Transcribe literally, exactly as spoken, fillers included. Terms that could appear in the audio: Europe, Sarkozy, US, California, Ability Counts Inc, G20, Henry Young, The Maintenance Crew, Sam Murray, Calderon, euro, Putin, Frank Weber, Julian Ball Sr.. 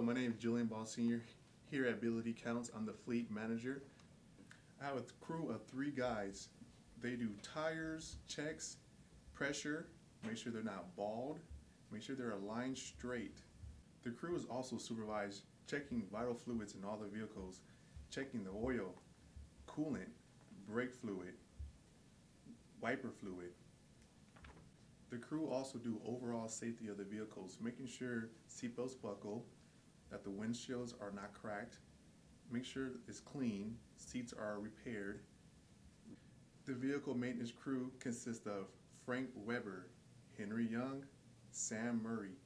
Hello, my name is Julian Ball Senior Here at Ability Counts, I'm the fleet manager. I have a crew of three guys. They do tires, checks, pressure, make sure they're not bald, make sure they're aligned straight. The crew is also supervised checking vital fluids in all the vehicles, checking the oil, coolant, brake fluid, wiper fluid. The crew also do overall safety of the vehicles, making sure seatbelts buckle, that the windshields are not cracked, make sure it's clean, seats are repaired. The vehicle maintenance crew consists of Frank Weber, Henry Young, Sam Murray.